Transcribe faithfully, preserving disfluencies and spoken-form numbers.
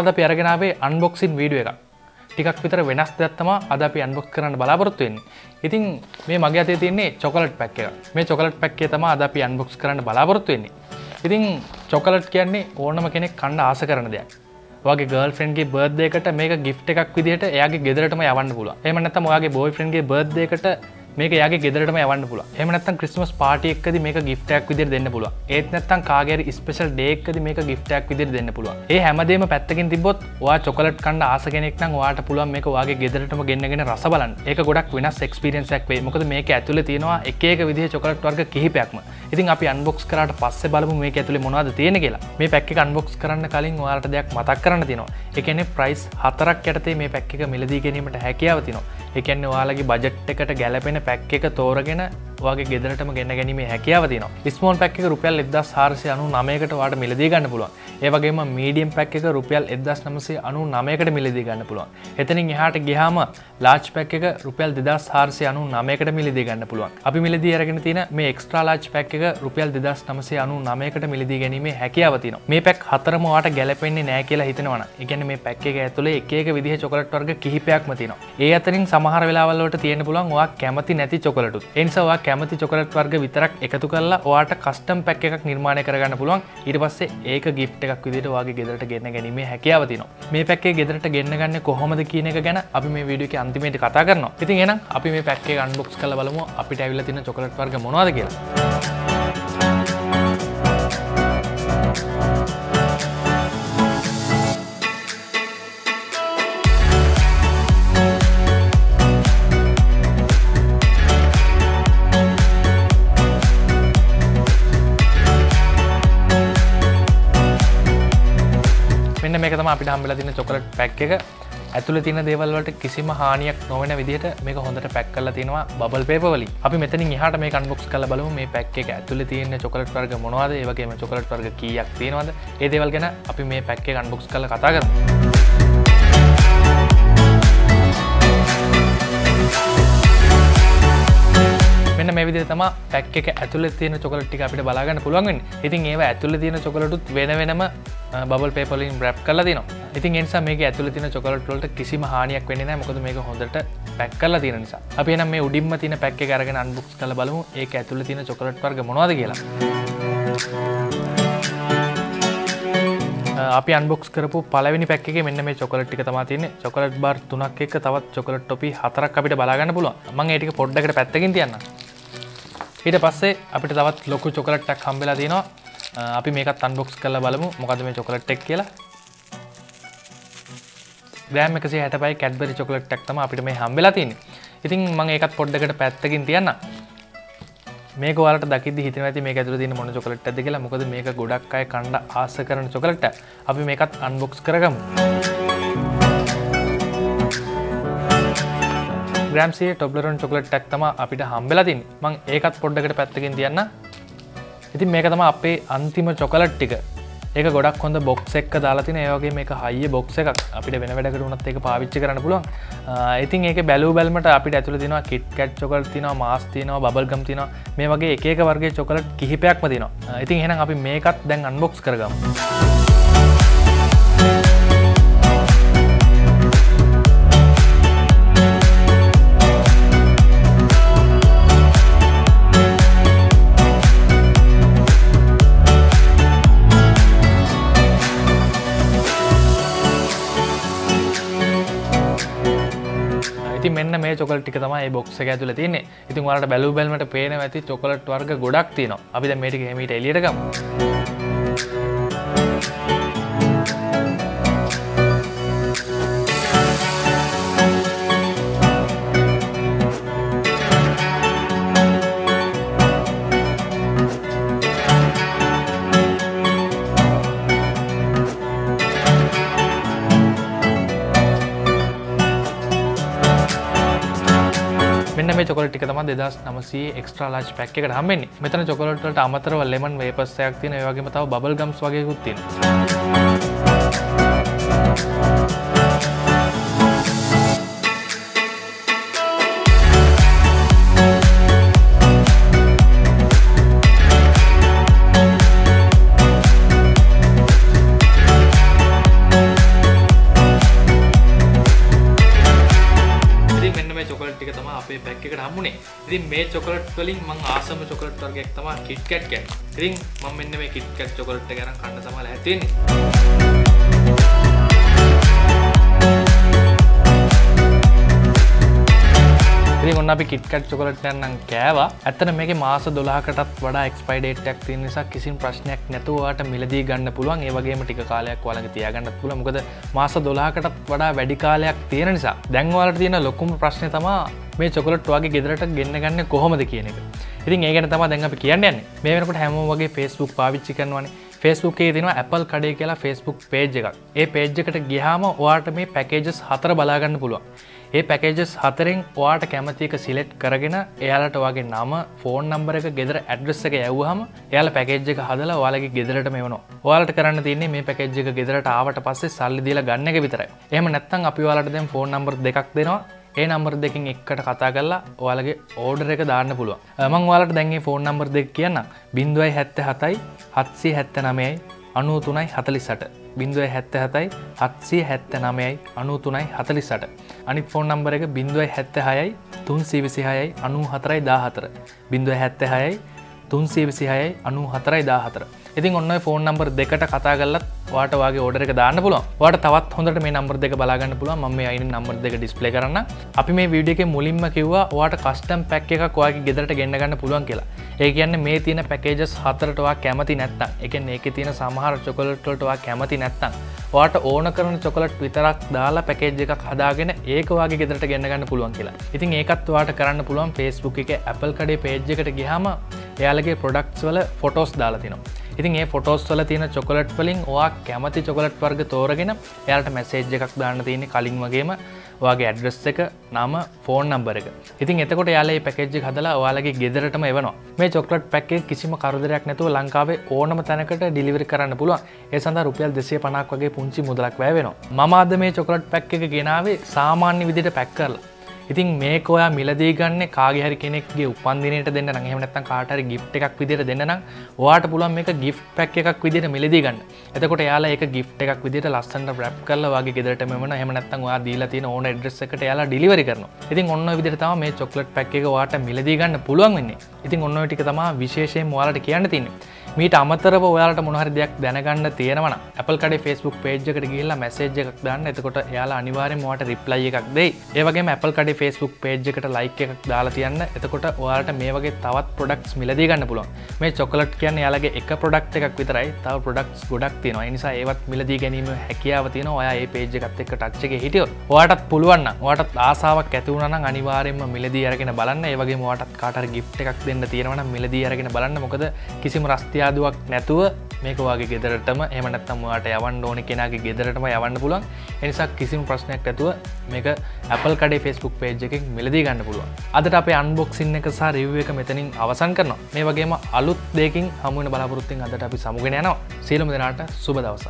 අද අපි අරගෙන ආවේ unboxing video එකක්. ටිකක් විතර වෙනස් දෙයක් තමයි අද අපි unbox කරන්න බලාපොරොත්තු වෙන්නේ. ඉතින් මේ මගේ අතේ තියෙන්නේ chocolate pack එකක්. මේ chocolate pack එක තමයි අද අපි unbox කරන්න බලාපොරොත්තු වෙන්නේ. ඉතින් chocolate කියන්නේ ඕනම කෙනෙක් කන්න ආස කරන දෙයක්. ඔයාගේ girlfriend ගේ birthday එකට මේක gift එකක් විදිහට එයාගේ ගෙදරටම යවන්න පුළුවන්. එහෙම නැත්නම් ඔයාගේ boyfriend ගේ birthday එකට මේක එයාගේ ගෙදරටම යවන්න පුළුවන්. එහෙම නැත්නම් Christmas party එකකදී මේක gift එකක් විදිහට දෙන්න පුළුවන්. ඒත් නැත්නම් කාගේ හරි special day එකකදී මේක gift එකක් විදිහට දෙන්න පුළුවන්. ඒ හැමදේම පැත්තකින් තිබ්බොත් ඔයා chocolate කන්න ආස කෙනෙක් නම් ඔයාට පුළුවන් මේක ඔයාගේ ගෙදරටම ගෙන්නගෙන රස බලන්න. ඒක ගොඩක් වෙනස් experience එකක් වෙයි. මොකද මේක ඇතුලේ තියෙනවා එක එක විදිහේ chocolate වර්ග කිහිපයක්ම. ඉතින් අපි unbox කරාට පස්සේ බලමු මේක ඇතුලේ මොනවද තියෙන්නේ කියලා. මේ pack එක unbox කරන්න කලින් ඔයාලට දෙයක් මතක් කරන්න තියෙනවා. ඒ කියන්නේ price හතරක් යටතේ මේ pack එක මිලදී ගැනීමට හැකියාව තියෙනවා. ඒ කියන්නේ ඔයාලගේ budget එකට ගැලපෙන pack එක තෝරගෙන ඔයාගේ ගෙදරටම ගෙන ගැනීමේ හැකියාව තියෙනවා. small pack එක රුපියල් එක්දාස් හාරසිය අනූ නවයකට ඔයාලට මිලදී ගන්න පුළුවන්. ඒ වගේම medium pack එක රුපියල් එක්දාස් නවසිය අනූ නවයකට මිලදී ගන්න පුළුවන්. එතනින් එහාට ගියාම large pack එක රුපියල් දෙදාස් හාරසිය අනූ නවයකට මිලදී ගන්න පුළුවන්. අපි මිලදී අරගෙන තියෙන මේ extra large pack එක රුපියල් දෙදාස් නවසිය අනූ නවයකට මිලදී ගැනීමේ හැකියාව තියෙනවා. මේ pack හතරම ඔයාට ගැලපෙන්නේ නැහැ කියලා හිතනවා නම්, ඒ කියන්නේ මේ pack එක ඇතුලේ එක එක විදිහේ chocolate වර්ග කිහිපයක්ම තියෙනවා. ඒ අතරින් සමහර වෙලාවල් වලට තියෙන්න පුළුවන් ඔයා කැමති නැති chocolate උත්. ඒ නිසා ඔයා කැමති chocolate වර්ග විතරක් එකතු කරලා ඔයාට custom pack එකක් නිර්මාණය කරගන්න පුළුවන්. ඊට පස්සේ ඒක gift එකක් විදිහට ඔයාගේ ගෙදරට ගෙන ගැනීමේ හැකියාව තියෙනවා. මේ pack එක ගෙදරට ගෙන ගන්නේ කොහොමද කියන එක ගැන අපි මේ වීඩියෝ එකේ අන්තිමේදී කතා කරනවා. ඉතින් එහෙනම් අපි මේ pack එක unbox කරලා බලමු අපිට ඇවිල්ලා තියෙන chocolate වර්ග මොනවද කියලා. මේක තමයි අපිට හම්බෙලා තියෙන chocolate pack එක. ඇතුලේ තියෙන දේවල් වලට කිසිම හානියක් නොවන විදිහට මේක හොඳට pack කරලා තිනවා bubble paper වලින්. අපි මෙතනින් එහාට මේක unbox කරලා බලමු මේ pack එක ඇතුලේ තියෙන chocolate වර්ග මොනවද? ඒ වගේම chocolate වර්ග කීයක් තියෙනවද? ඒ දේවල් ගැන අපි මේ pack එක unbox කරලා කතා කරමු. මෙන්න මේ විදිහට තමයි pack එක ඇතුලේ තියෙන chocolate ටික අපිට බලා ගන්න පුළුවන් වෙන්නේ. ඉතින් ඒව ඇතුලේ තියෙන chocolate උත් වෙන වෙනම bubble paper වලින් wrap කරලා දෙනවා. ඉතින් ඒ නිසා මේකේ ඇතුලේ තියෙන chocolate වලට කිසිම හානියක් වෙන්නේ නැහැ. මොකද මේක හොඳට pack කරලා තියෙන නිසා. අපි එහෙනම් මේ උඩින්ම තියෙන pack එක අරගෙන unbox කරලා බලමු ඒක ඇතුලේ තියෙන chocolate වර්ග මොනවද කියලා. අපි unbox කරපු පළවෙනි pack එකේ මෙන්න මේ chocolate ටික තමයි තියෙන්නේ. chocolate bar තුනක් එක්ක තවත් chocolate topi හතරක් අපිට බලා ගන්න පුළුවන්. මම ඒ ටික පොඩ්ඩකට පැත්තකින් තියන්නම්. ඊට පස්සේ අපිට තවත් ලොකු chocolate එකක් හම්බෙලා තියෙනවා. අපි මේකත් unbox කරලා බලමු මොකද්ද මේ chocolate එක කියලා. ග්‍රෑම් එකසිය හැටපහයි Cadbury chocolate එකක් තමයි අපිට මේ හම්බෙලා තියෙන්නේ. ඉතින් මම ඒකත් පොඩ්ඩකට පැත්තකින් තියන්නම්. මේක ඔයාලට දකිද්දි හිතෙනවා ඇති මේක ඇතුලේ තියෙන මොන chocolate එකක්ද කියලා. මොකද මේක ගොඩක් අය කන්න ආස කරන chocolate එකක්. අපි මේකත් unbox කරගමු. ග්‍රෑම් එකසිය Toblerone chocolate එකක් තමයි අපිට හම්බෙලා තින්නේ. මම ඒකත් පොඩ්ඩකට පැත්තකින් තියන්න. ඉතින් මේක තමයි අපේ අන්තිම chocolate ටික. ඒක ගොඩක් හොඳ box එකක දාලා තිනේ. ඒ වගේම මේක high box එකක්. අපිට වෙන වැඩකට උනත් ඒක පාවිච්චි කරන්න පුළුවන්. ඉතින් ඒකේ බැලූ බැලමට අපිට ඇතුලේ තියෙනවා Kit Kat chocolate තියෙනවා, Mars තියෙනවා, bubble gum තියෙනවා. මේ වගේ එක එක වර්ගයේ chocolate කිහිපයක්ම තියෙනවා. ඉතින් එහෙනම් අපි මේකත් දැන් unbox කරගමු. ඉතින් මෙන්න මේ chocolate ටික තමයි මේ box එක ඇතුලේ තියෙන්නේ. ඉතින් ඔයාලට බැලු බැලමට පේනවා ඇති chocolate වර්ග ගොඩක් තියෙනවා. අපි දැන් මේ ටික හැමීට එළියට ගමු. මෙන්න මේ chocolate ටික තමයි දෙදාස් නවසිය extra large pack එකට හම්බෙන්නේ. මෙතන chocolate වලට අමතරව lemon wafers එකක් තියෙනවා. ඒ වගේම තව bubble gums වගේකුත් තියෙනවා. අපේ පැක් එකට හම්බුනේ. ඉතින් මේ චොකලට් වලින් මම ආසම චොකලට් වර්ගයක් තමයි Kit Kat කියන්නේ. ඉතින් මම මෙන්න මේ Kit Kat චොකලට් එක ගන්න කන්න තමයි හැදෙන්නේ. ඉතින් ඔන්න අපි Kit Kat chocolate එකක් නම් කෑවා. ඇත්තට මේකේ මාස දොළහකටත් වඩා expiry date එකක් තියෙන නිසා කිසිම ප්‍රශ්නයක් නැතුව ඔයාලට මිලදී ගන්න පුළුවන්. ඒ වගේම ටික කාලයක් ඔයාලඟ තියාගන්නත් පුළුවන්. මොකද මාස දොළහකටත් වඩා වැඩි කාලයක් තියෙන නිසා. දැන් ඔයාලට තියෙන ලොකුම ප්‍රශ්නේ තමයි මේ chocolate ඔයාගේ ගෙදරට ගෙන්න ගන්නේ කොහොමද කියන එක. ඉතින් ඒ ගැන තමයි දැන් අපි කියන්න යන්නේ. මේ වෙනකොට හැමෝම වගේ Facebook පාවිච්චි කරනවානේ. Facebook එකේ තියෙනවා Apple Kade කියලා Facebook page එකක්. ඒ page එකට ගියාම ඔයාලට මේ packages හතර බලා ගන්න පුළුවන්. ඒ packages හතරෙන් ඔයාට කැමති එක select කරගෙන එයාලට ඔයාගේ නම, phone number එක, ගෙදර address එක යවුවාම එයාලා package එක හදලා ඔයාලගේ ගෙදරට මෙවනවා. ඔයාලට කරන්න තියෙන්නේ මේ package එක ගෙදරට ආවට පස්සේ සල්ලි දීලා ගන්න එක විතරයි. එහෙම නැත්නම් අපි ඔයාලට දැන් phone number දෙකක් දෙනවා. ඒ number දෙකෙන් එකකට කතා කරලා ඔයාලගේ order එක දාන්න පුළුවන්. මම ඔයාලට දැන් මේ phone number දෙක කියන්නම්. zero seven seven, seven seven nine, nine three four eight. බින්දුවයි හැත්තෑහතයි හත්සිය හැත්ත නමයයි අනු තුනයි හතලිසට අනිත් ෆෝන් නම්බර එක බින්දුවයි හැත්තහයයි තුන් සීවිසිහයයි අනු හතරයි දාහතර බින්දුව හැත්තහයයි තුන් සීවිසිහයයි අනු හතරයි දාහතර ඉතින් ඔන්න ෆෝන් නම්බර් දෙකට කතා කරලත් වාට වාගේ ඕඩර් එක දාන්න පුළුවන් වාට තවත් හොඳට මේ නම්බර් දෙක බලා ගන්න පුළුවන් මම මේ අයින නම්බර් දෙක ඩිස්ප්ලේ කරන්න අපි මේ වීඩියෝ එකේ මුලින්ම කිව්වා වාට කස්ටම් පැක් එකක් වාගේ ගෙදරට ගෙන්න ගන්න පුළුවන් කියලා ඒ කියන්නේ මේ තියෙන packages හතරට ඔයා කැමති නැත්නම් ඒ කියන්නේ ඒකේ තියෙන සමහර chocolate වලට ඔයා කැමති නැත්නම් ඔයාට ඕන කරන chocolate විතරක් දාලා package එකක් හදාගෙන ඒක ඔයාගේ ගෙදරට ගෙන්න ගන්න පුළුවන් කියලා. ඉතින් ඒකත් ඔයාට කරන්න පුළුවන් Facebook එකේ Apple Kade page එකට ගියාම එයාලගේ products වල photos දාලා තිනවා. ඉතින් ඒ photos වල තියෙන chocolate වලින් ඔයා කැමති chocolate වර්ග තෝරගෙන එයාලට message එකක් දාන්න තියෙන්නේ කලින් වගේම ඔයාගේ address එක නම phone number එක. ඉතින් එතකොට යාලා මේ package එක හදලා ඔයාලගේ ගෙදරටම එවනවා. මේ chocolate pack එක කිසිම කරදරයක් නැතුව ලංකාවේ ඕනම තැනකට delivery කරන්න පුළුවන්. ඒ සඳහා රුපියල් දෙසිය පනහක් වගේ පුංචි මුදලක් වැය වෙනවා. මම අද මේ chocolate pack එක ගෙනාවේ සාමාන්‍ය විදිහට pack කරලා. ඉතින් මේක ඔයා මිලදී ගන්න කාගේ හරි කෙනෙක්ගේ උපන්දිනයට දෙන්න නම් එහෙම නැත්නම් කාට හරි gift එකක් විදිහට දෙන්න නම් ඔයාට පුළුවන් මේක gift pack එකක් විදිහට මිලදී ගන්න. එතකොට එයාලා ඒක gift එකක් විදිහට ලස්සනට wrap කරලා ඔයාගේ ගෙදරට මෙවන. එහෙම නැත්නම් ඔයා දීලා තියෙන ඕන address එකට එයාලා delivery කරනවා. ඉතින් ඔන්න ඔය විදිහට තමයි මේ chocolate pack එක ඔයාට මිලදී ගන්න පුළුවන් වෙන්නේ. ඉතින් ඔන්න ඔය ටික තමයි විශේෂයෙන්ම ඔයාලට කියන්න තියෙන්නේ. මීට අමතරව ඔයාලට මොන හරි දෙයක් දැනගන්න තියෙනවා නම් Apple Kade Facebook page එකට ගිහිල්ලා message එකක් දාන්න. එතකොට එයාලා අනිවාර්යයෙන්ම ඔයාට reply එකක් දෙයි. ඒ වගේම Apple Kade Facebook page එකට like එකක් දාලා තියන්න. එතකොට ඔයාලට මේ වගේ තවත් products මිලදී ගන්න පුළුවන්. මේ chocolate කියන්නේ යාලගේ එක product එකක් විතරයි. තව products ගොඩක් තියෙනවා. ඒ නිසා ඒවත් මිලදී ගැනීම හැකියාව තියෙනවා. ඔයා මේ page එකත් එක්ක touch එකේ හිටියොත්. ඔයාටත් පුළුවන් නම්, ඔයාටත් ආසාවක් ඇති වුණා නම් අනිවාර්යයෙන්ම මිලදී අරගෙන බලන්න. ඒ වගේම ඔයාටත් කාට හරි gift එකක් දෙන්න තියෙනවා නම් මිලදී අරගෙන බලන්න. මොකද කිසිම රස්තියාදුවක් නැතුව මේක ඔයාගේ ගෙදරටම එහෙම නැත්නම් ඔයාට යවන්න ඕනේ කෙනාගේ ගෙදරටම යවන්න පුළුවන්. ඒ නිසා කිසිම ප්‍රශ්නයක් නැතුව මේක Apple Kade Facebook page එකෙන් මිලදී ගන්න පුළුවන්. අදට අපේ unboxing එක සහ review එක මෙතනින් අවසන් කරනවා. මේ වගේම අලුත් දෙයකින් හමු වෙන බලාපොරොත්තුෙන් අදට අපි සමුගෙන යනවා. සියලුම දෙනාට සුබ දවසක්.